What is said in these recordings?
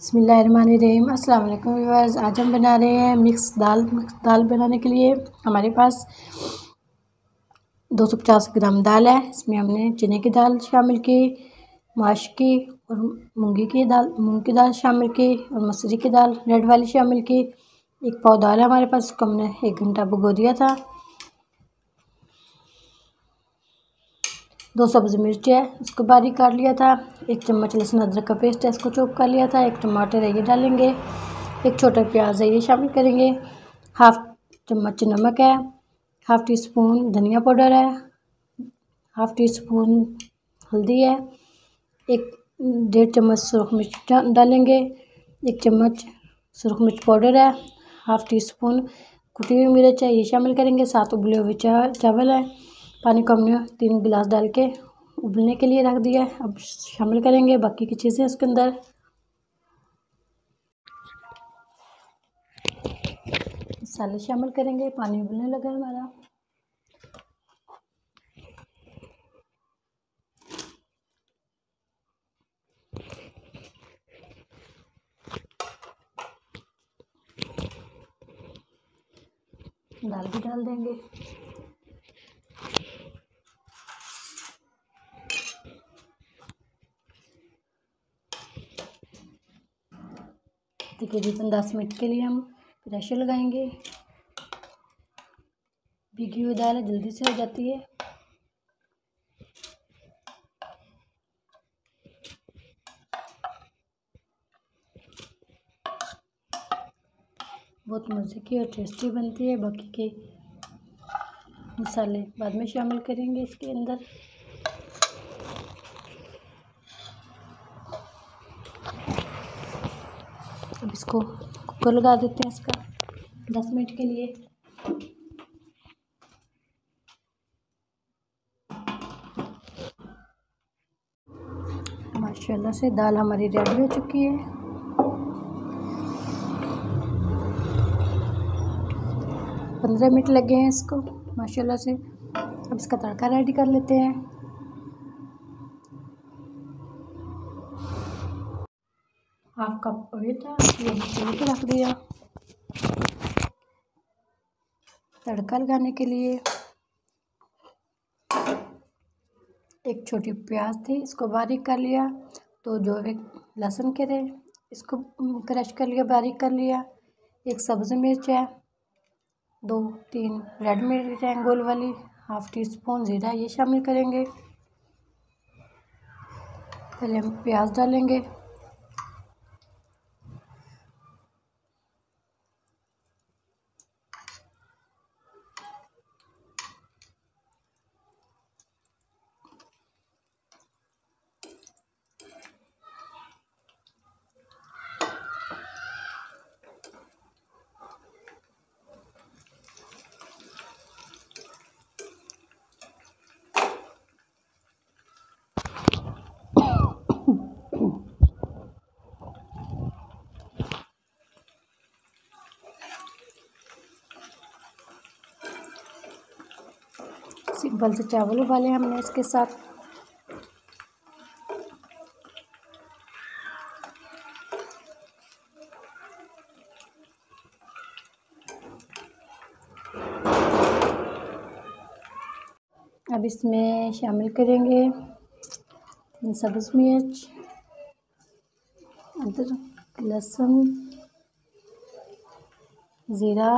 बिस्मिल्लाहिर्रहमानिर्रहीम। अस्सलाम वालेकुम व्यूअर्स। आज हम बना रहे हैं मिक्स दाल। मिक्स दाल बनाने के लिए हमारे पास 250 ग्राम दाल है। इसमें हमने चने की दाल शामिल की, माश की और मूंग की दाल शामिल की और मसूरी की दाल रेड वाली शामिल की। एक पाव दाल है हमारे पास, इसको हमने 1 घंटा भिगो दिया था। 200 मिर्च है, उसको बारीक काट लिया था। 1 चम्मच लहसुन अदरक का पेस्ट है, इसको चॉप कर लिया था। 1 टमाटर है, ये डालेंगे। 1 छोटा प्याज है, ये शामिल करेंगे। 1/2 चम्मच नमक है। 1/2 टीस्पून धनिया पाउडर है। 1/2 टीस्पून हल्दी है। 1 1/2 चम्मच सुरख मिर्च डालेंगे। 1 चम्मच सुरख मिर्च पाउडर है। 1/2 टीस्पून कुटी हुई मिर्च है, ये शामिल करेंगे। 7 उबले हुए चावल है। पानी को हमने 3 गिलास डाल के उबलने के लिए रख दिया है। अब शामिल करेंगे बाकी की चीज़ें उसके अंदर। मसाले शामिल करेंगे। पानी उबलने लगा है हमारा। दाल भी डाल देंगे। तकरीबन 10 मिनट के लिए हम प्रेशर लगाएंगे। भीगी हुई दाल जल्दी से हो जाती है। बहुत मज़े की और टेस्टी बनती है। बाकी के मसाले बाद में शामिल करेंगे इसके अंदर। अब इसको कुकर लगा देते हैं इसका 10 मिनट के लिए। माशाल्लाह से दाल हमारी रेडी हो चुकी है। पंद्रह मिनट लगे हैं इसको माशाल्लाह से। अब इसका तड़का रेडी कर लेते हैं। हाफ कप ऑयल था, ये रख दिया तड़का लगाने के लिए। 1 छोटी प्याज थी, इसको बारीक कर लिया। 2 लहसुन के थे, इसको क्रश कर लिया, बारीक कर लिया। 1 सब्ज़ मिर्च है। 2-3 रेड मिर्च है गोल वाली। 1/2 टीस्पून ज़ीरा, ये शामिल करेंगे। पहले हम प्याज डालेंगे। सिंपल से चावल उबाले हमने इसके साथ। अब इसमें शामिल करेंगे 3 सब्ज़ मिर्च, अदरक, लहसुन, ज़ीरा,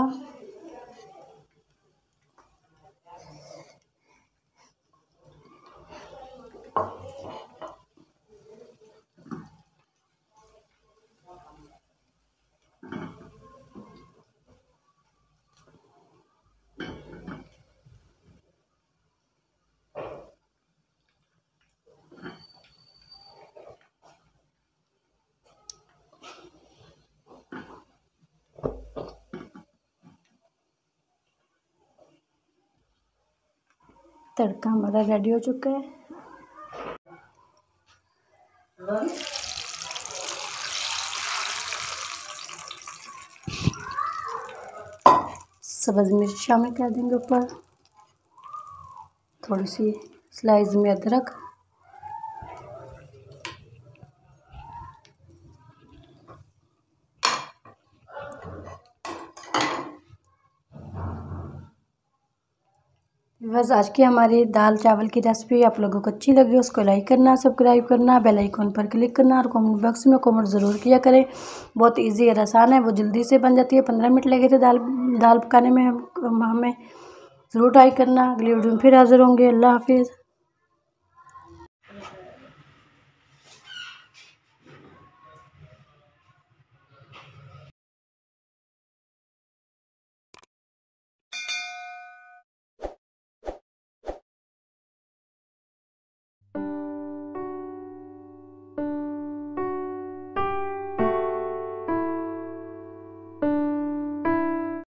तड़का हमारा रेडी हो चुका है। सब्ज़ मिर्च शामिल कर देंगे ऊपर, थोड़ी सी स्लाइस में अदरक, बस आज की हमारी दाल चावल की रेसिपी आप लोगों को अच्छी लगी उसको लाइक करना, सब्सक्राइब करना, बेल आइकॉन पर क्लिक करना और कमेंट बॉक्स में कमेंट ज़रूर किया करें। बहुत इजी और आसान है, वो जल्दी से बन जाती है। 15 मिनट लगे थे दाल पकाने में, हमें ज़रूर ट्राई करना। अगली वीडियो में फिर हाजिर होंगे। अल्लाह हाफिज़।